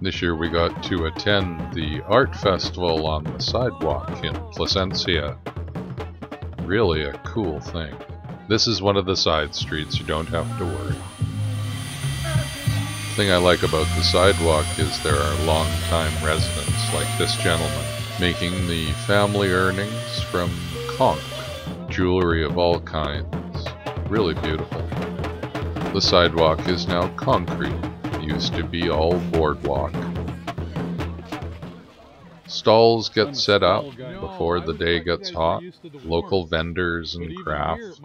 This year we got to attend the art festival on the sidewalk in Placencia. Really a cool thing. This is one of the side streets, you don't have to worry. The thing I like about the sidewalk is there are long-time residents like this gentleman, making the family earnings from conch, jewelry of all kinds. Really beautiful. The sidewalk is now concrete. Used to be all boardwalk. Stalls get set up before the day gets hot, local vendors and crafts.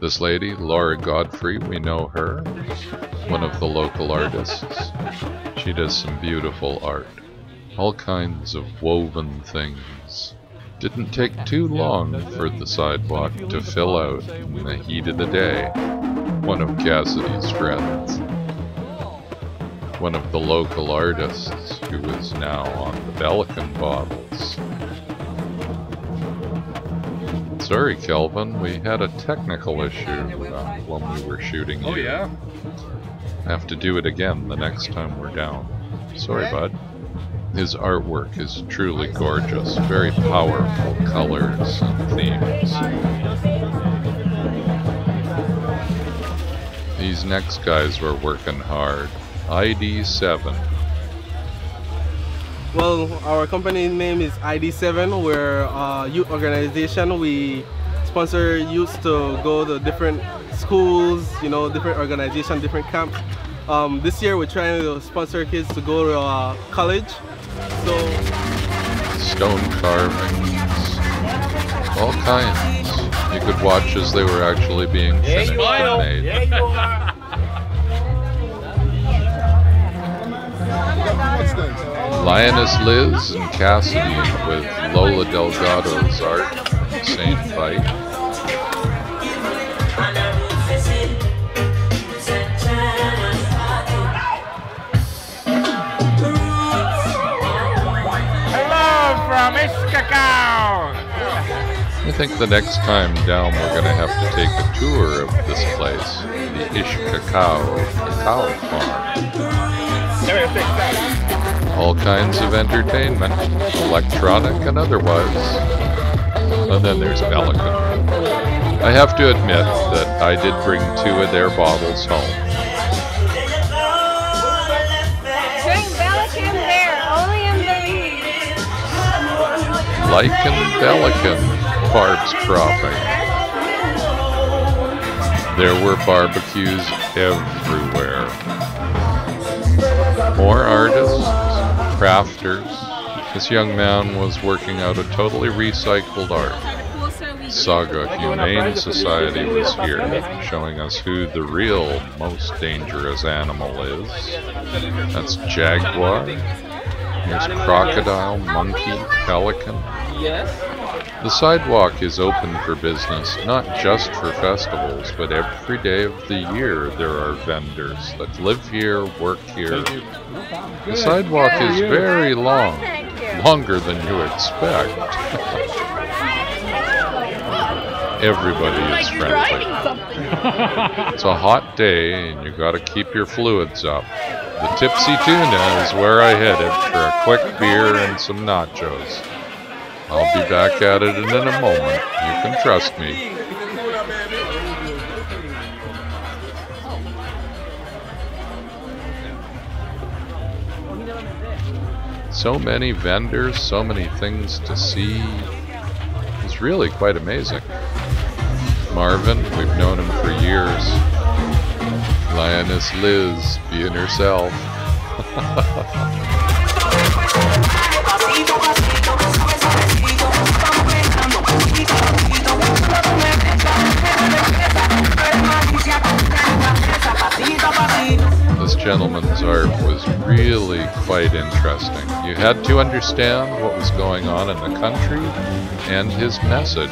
This lady, Laura Godfrey, we know her, one of the local artists. She does some beautiful art, all kinds of woven things. Didn't take too long for the sidewalk to fill out in the heat of the day. One of Cassidy's friends. One of the local artists who is now on the Belikin bottles. Sorry, Kelvin, we had a technical issue when we were shooting you. Oh, yeah? I have to do it again the next time we're down. Sorry, bud. His artwork is truly gorgeous, very powerful colors and themes. These next guys were working hard. ID7. Well, our company name is ID7. We're a youth organization. We sponsor youths to go to different schools, you know, different organizations, different camps. This year we're trying to sponsor kids to go to college. So stone carvings, all kinds. You could watch as they were actually being finished and made. Lioness Liz and Cassidy with Lola Delgado's art, same fight. Hello from Ixcacao! I think the next time down we're going to have to take a tour of this place, the Ixcacao Cacao Farm. All kinds of entertainment, electronic and otherwise. And then there's Belikin. I have to admit that I did bring two of their bottles home. Drink Belikin there, only in Belize. Lycan Belikin barbs cropping. There were barbecues everywhere. More artists. Crafters. This young man was working out a totally recycled art. Saga Humane Society was here, showing us who the real most dangerous animal is. That's jaguar. There's crocodile, monkey, pelican. The sidewalk is open for business, not just for festivals, but every day of the year there are vendors that live here, work here. The sidewalk is very long, longer than you expect. Everybody is friendly. It's a hot day and you gotta keep your fluids up. The Tipsy Tuna is where I headed for a quick beer and some nachos. I'll be back at it in a moment, you can trust me. So many vendors, so many things to see. It's really quite amazing. Marvin, we've known him for years. Lioness Liz, being herself. This gentleman's art was really quite interesting. You had to understand what was going on in the country and his message.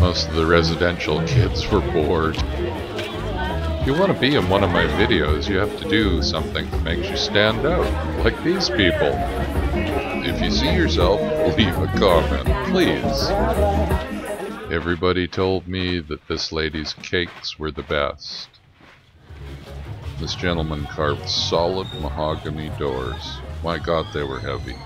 Most of the residential kids were bored. If you want to be in one of my videos, you have to do something that makes you stand out, like these people. If you see yourself, leave a comment, please. Everybody told me that this lady's cakes were the best. this gentleman carved solid mahogany doors. My God, they were heavy.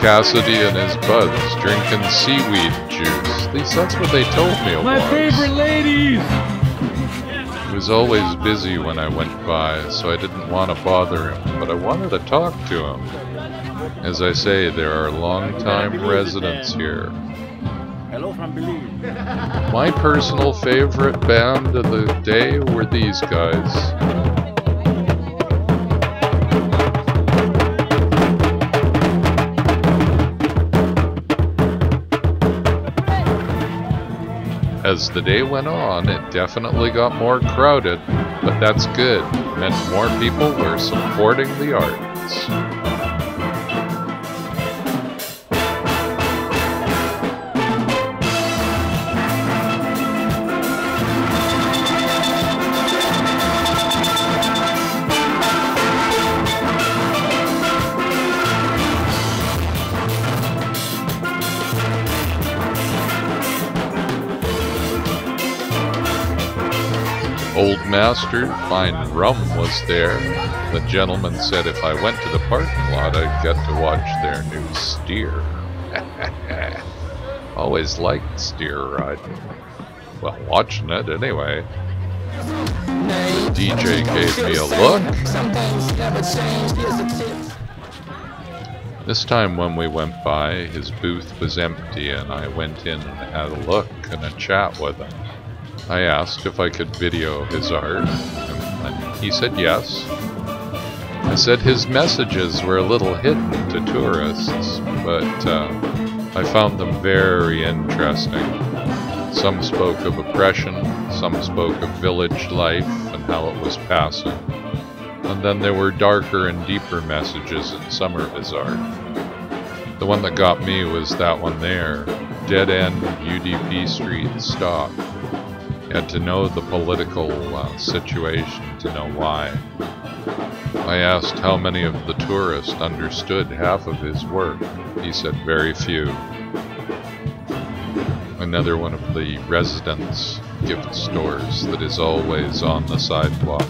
Cassidy and his buds drinking seaweed juice. At least that's what they told me it was. My favorite ladies! He was always busy when I went by, so I didn't want to bother him, but I wanted to talk to him. As I say, there are long-time residents here. Hello from Belize. My personal favorite band of the day were these guys. As the day went on, it definitely got more crowded, but that's good. It meant more people were supporting the arts. Old Master, fine rum was there. The gentleman said if I went to the parking lot, I'd get to watch their new steer. Always liked steer riding. Well, watching it anyway. The DJ gave me a look. This time when we went by, his booth was empty and I went in and had a look and a chat with him. I asked if I could video his art, and he said yes. I said his messages were a little hidden to tourists, but I found them very interesting. Some spoke of oppression, some spoke of village life and how it was passing, and then there were darker and deeper messages in some of his art. The one that got me was that one there, Dead End UDP Street Stop. Had to know the political situation to know why. I asked how many of the tourists understood half of his work. He said very few. Another one of the residents' gift stores that is always on the sidewalk.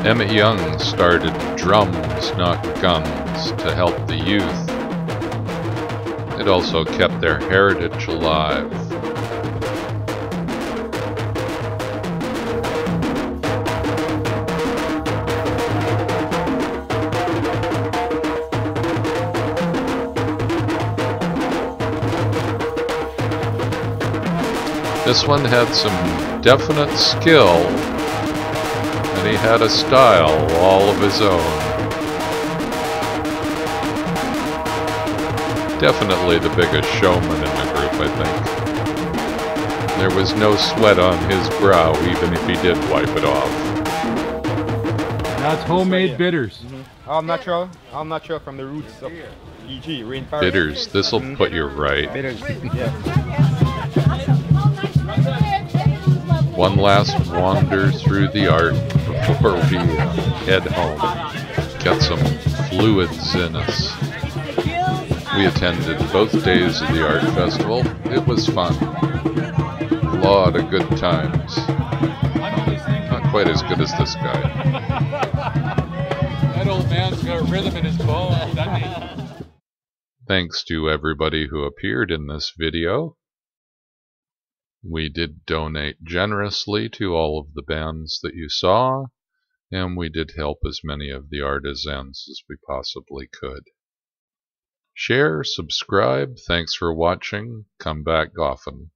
Emma Young started Drums Not Guns to help the youth. It also kept their heritage alive. This one had some definite skill. And he had a style all of his own. Definitely the biggest showman in the group, I think. There was no sweat on his brow, even if he did wipe it off. That's homemade bitters. Mm-hmm. I'm not sure from the roots of E.G. Rainforest. Bitters, this'll put you right. Bitters, yeah. One last wander through the art before we head home. Got some fluids in us. We attended both days of the art festival. It was fun. A lot of good times. Not quite as good as this guy. That old man's got rhythm in his bones, doesn't he? Thanks to everybody who appeared in this video. We did donate generously to all of the bands that you saw, and we did help as many of the artisans as we possibly could. Share, subscribe, thanks for watching, come back often.